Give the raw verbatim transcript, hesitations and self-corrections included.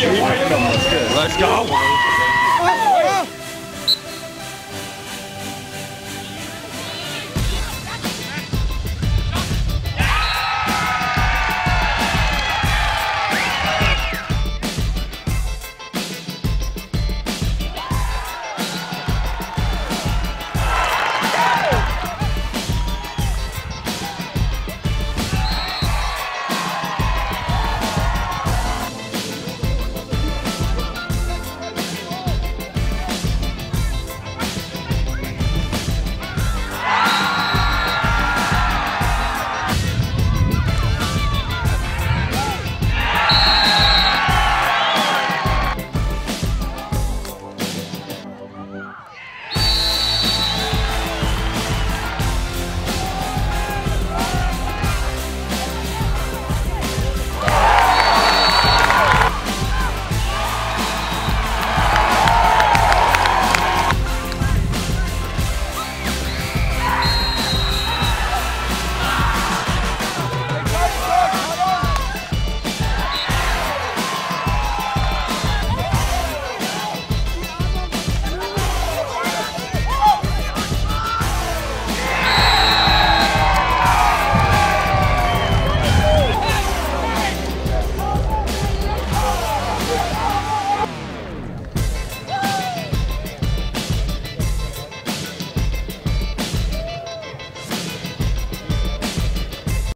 Let's go.